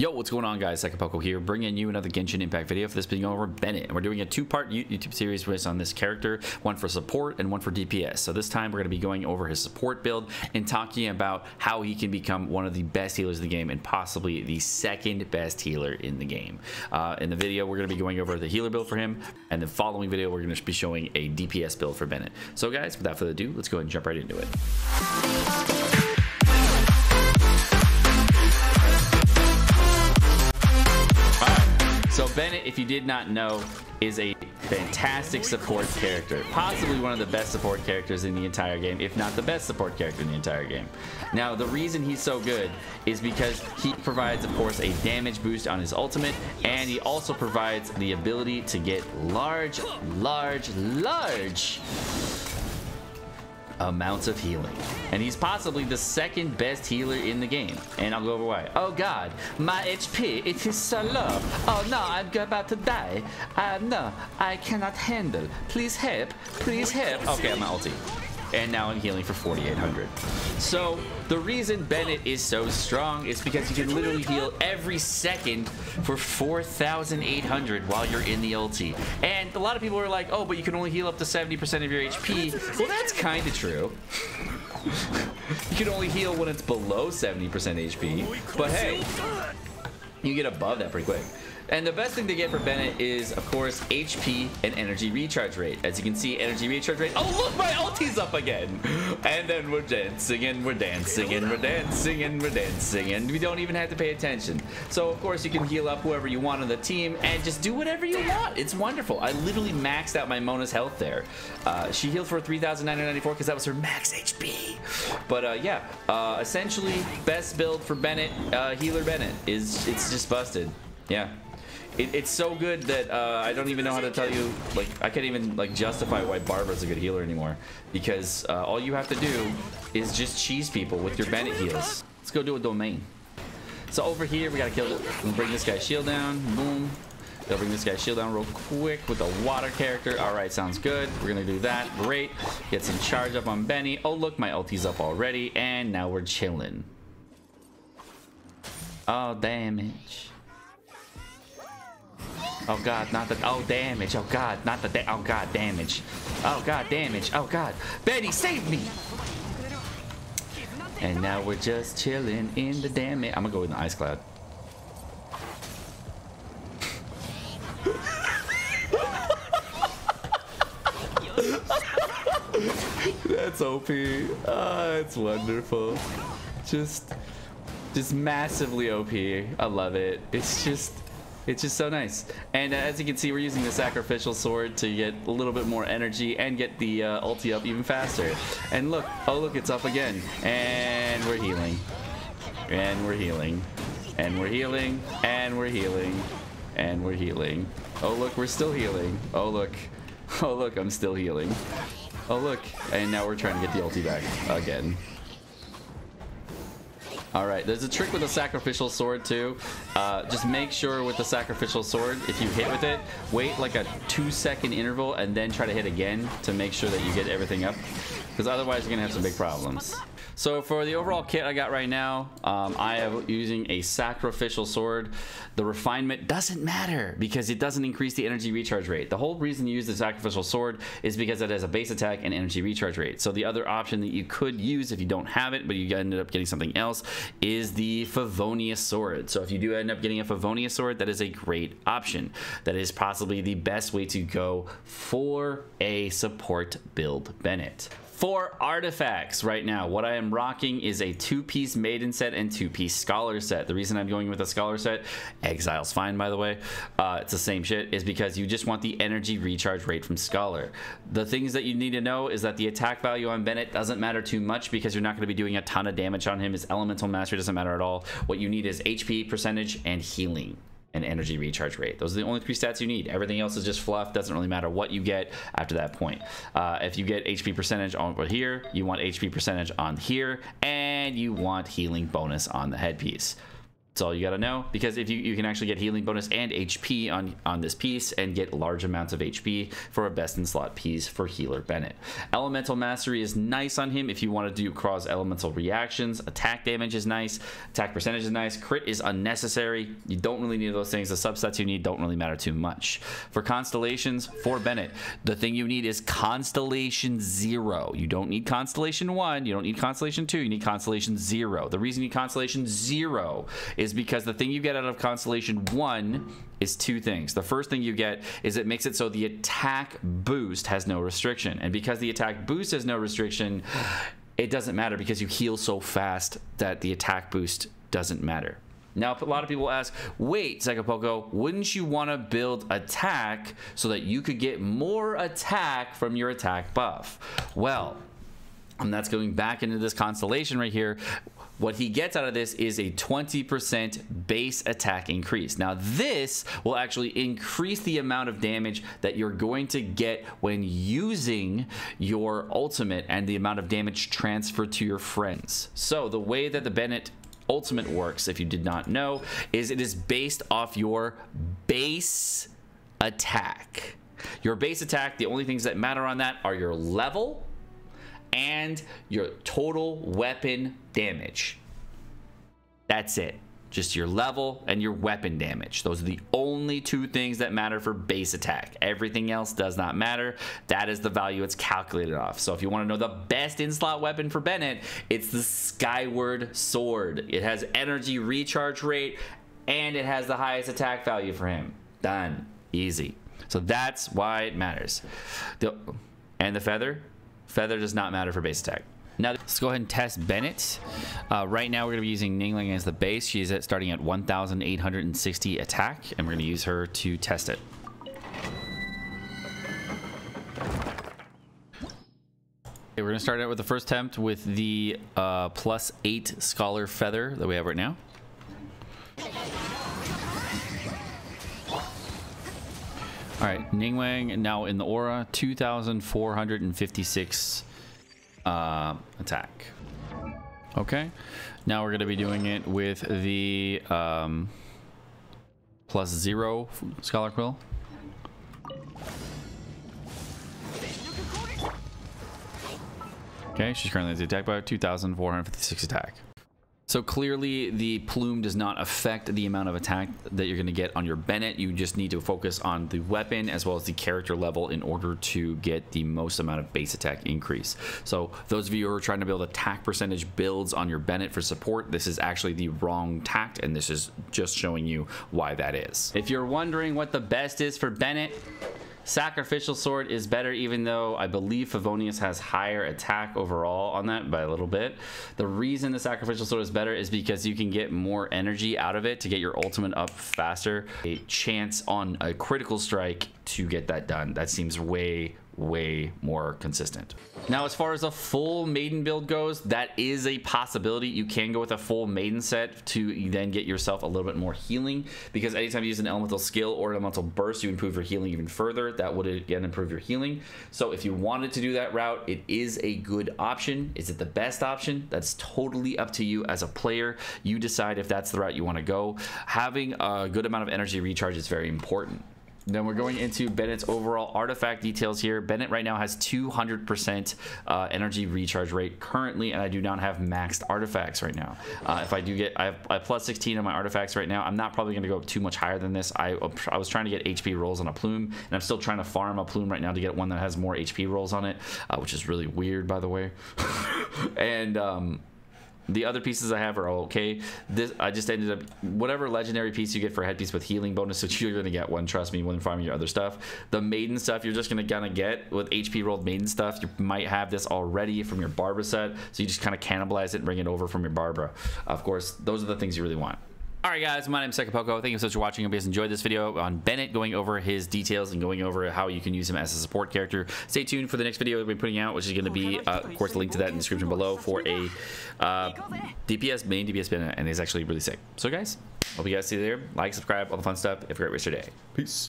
Yo, what's going on, guys? Sekapoko here, bringing you another Genshin Impact video. For this being over Bennett, and we're doing a two-part YouTube series based on this character, one for support and one for DPS. So this time we're going to be going over his support build and talking about how he can become one of the best healers in the game and possibly the second best healer in the game. In the video, we're going to be going over the healer build for him, and the following video, we're going to be showing a DPS build for Bennett. So guys, without further ado, let's go ahead and jump right into it. So Bennett, if you did not know, is a fantastic support character, possibly one of the best support characters in the entire game, if not the best support character in the entire game. Now, the reason he's so good is because he provides, of course, a damage boost on his ultimate, and he also provides the ability to get large amounts of healing, and he's possibly the second best healer in the game, and I'll go over why. Oh god, my HP, it is so low. Oh no, I'm about to die. No, I cannot handle. Please help, please help. Okay, I'm ulti, and now I'm healing for 4,800. So the reason Bennett is so strong is because you can literally heal every second for 4,800 while you're in the ulti. And a lot of people are like, oh, but you can only heal up to 70% of your HP. Well, that's kind of true. You can only heal when it's below 70% HP, but hey, you get above that pretty quick. And the best thing to get for Bennett is, of course, HP and energy recharge rate. As you can see, energy recharge rate. Oh, look, my ulti's up again. And then we're dancing and we're dancing and we're dancing and we're dancing, and we don't even have to pay attention. So, of course, you can heal up whoever you want on the team and just do whatever you want. It's wonderful. I literally maxed out my Mona's health there. She healed for 3,994 because that was her max HP. But yeah, essentially, best build for Bennett, healer Bennett, is it's just busted. Yeah. It's so good that I don't even know how to tell you. Like, I can't even like justify why Barbara's a good healer anymore, because all you have to do is just cheese people with your Bennett heals. Let's go do a domain. So over here we gotta kill it. We'll bring this guy's shield down. Boom. They'll bring this guy's shield down real quick with the water character. All right, sounds good. We're gonna do that. Great. Get some charge up on Benny. Oh look, my ulti's up already, and now we're chilling. Oh damage. Oh god, not the, oh damage, oh god, not the, oh god, damage, oh god, damage, oh god, Betty, save me! And now we're just chilling in the damage. I'm gonna go in the ice cloud. That's OP. It's wonderful. Just massively OP. I love it. It's just so nice. And as you can see, we're using the Sacrificial Sword to get a little bit more energy and get the ulti up even faster. And look, oh look, it's up again. And we're healing. And we're healing. And we're healing. And we're healing. And we're healing. Oh look, we're still healing. Oh look. Oh look, I'm still healing. Oh look. And now we're trying to get the ulti back again. Alright, there's a trick with the Sacrificial Sword too. Just make sure with the Sacrificial Sword, if you hit with it, wait like a 2-second interval and then try to hit again to make sure that you get everything up, because otherwise you're gonna have some big problems. So for the overall kit I got right now, I am using a Sacrificial Sword. The refinement doesn't matter because it doesn't increase the energy recharge rate. The whole reason you use the Sacrificial Sword is because it has a base attack and energy recharge rate. So the other option that you could use if you don't have it, but you ended up getting something else, is the Favonius Sword. So if you do end up getting a Favonius Sword, that is a great option. That is possibly the best way to go for a support build Bennett. For artifacts right now, what I am rocking is a 2-piece maiden set and 2-piece scholar set. The reason I'm going with a scholar set, Exile's fine by the way, it's the same shit, is because you just want the energy recharge rate from scholar. The things that you need to know is that the attack value on Bennett doesn't matter too much because you're not going to be doing a ton of damage on him. His elemental mastery doesn't matter at all. What you need is HP percentage and healing and energy recharge rate. Those are the only 3 stats you need. Everything else is just fluff. Doesn't really matter what you get after that point. If you get HP percentage on here, you want HP percentage on here, and you want healing bonus on the headpiece. That's all you gotta know, because if you can actually get healing bonus and HP on this piece and get large amounts of HP for a best in slot piece for healer Bennett. Elemental mastery is nice on him if you want to do cross elemental reactions. Attack damage is nice, attack percentage is nice, crit is unnecessary. You don't really need those things. The subsets you need don't really matter too much. For constellations for Bennett, the thing you need is constellation 0. You don't need constellation 1, you don't need constellation 2, you need constellation 0. The reason you need constellation 0 is because the thing you get out of constellation 1 is two things. The first thing you get is it makes it so the attack boost has no restriction, and because the attack boost has no restriction, it doesn't matter because you heal so fast that the attack boost doesn't matter. Now, a lot of people ask, wait, Sekapoko, wouldn't you want to build attack so that you could get more attack from your attack buff? Well, and that's going back into this constellation right here. What he gets out of this is a 20% base attack increase. Now this will actually increase the amount of damage that you're going to get when using your ultimate and the amount of damage transferred to your friends. So the way that the Bennett ultimate works, if you did not know, is it is based off your base attack. Your base attack, the only things that matter on that are your level and your total weapon damage. That's it. Just your level and your weapon damage. Those are the only two things that matter for base attack. Everything else does not matter. That is the value it's calculated off. So if you want to know the best in-slot weapon for Bennett, it's the Skyward Sword. It has energy recharge rate and it has the highest attack value for him. Done. Easy. So that's why it matters. And the feather? Feather does not matter for base attack. Now let's go ahead and test Bennett. Right now we're gonna be using Ninguang as the base. She's starting at 1,860 attack, and we're gonna use her to test it. Okay, we're gonna start out with the first attempt with the +8 scholar feather that we have right now. All right, Ninguang now in the aura, 2,456 attack. Okay, now we're going to be doing it with the +0 Scholar Quill. Okay, she's currently at the attack by 2,456 attack. So clearly the plume does not affect the amount of attack that you're going to get on your Bennett. You just need to focus on the weapon as well as the character level in order to get the most amount of base attack increase. So those of you who are trying to build attack percentage builds on your Bennett for support, this is actually the wrong tact, and this is just showing you why that is. If you're wondering what the best is for Bennett, Sacrificial Sword is better, even though I believe Favonius has higher attack overall on that by a little bit. The reason the Sacrificial Sword is better is because you can get more energy out of it to get your ultimate up faster. A chance on a critical strike to get that done. That seems way more consistent. Now, as far as a full maiden build goes, that is a possibility. You can go with a full maiden set to then get yourself a little bit more healing, because anytime you use an elemental skill or an elemental burst, you improve your healing even further. That would again improve your healing. So if you wanted to do that route, it is a good option. Is it the best option? That's totally up to you as a player. You decide if that's the route you want to go. Having a good amount of energy recharge is very important. Then we're going into Bennett's overall artifact details here. Bennett right now has 200% energy recharge rate currently, and I do not have maxed artifacts right now. If I do get, I have +16 on my artifacts right now. I'm not probably going to go up too much higher than this. I was trying to get HP rolls on a plume, and I'm still trying to farm a plume right now to get one that has more HP rolls on it, which is really weird, by the way. And the other pieces I have are okay. This I just ended up, whatever legendary piece you get for headpiece with healing bonus, which you're gonna get one, trust me, when farming your other stuff. The maiden stuff you're just gonna kind of get with HP rolled maiden stuff. You might have this already from your Barbara set, so you just kind of cannibalize it and bring it over from your Barbara. Of course, those are the things you really want. All right, guys, my name is Sekapoko. Thank you so much for watching. I hope you guys enjoyed this video on Bennett, going over his details and going over how you can use him as a support character. Stay tuned for the next video that we'll be putting out, which is going to be, of course, the link to that in the description below for a main DPS Bennett, and he's actually really sick. So, guys, hope you guys see you there. Like, subscribe, all the fun stuff. Have a great rest of your day. Peace.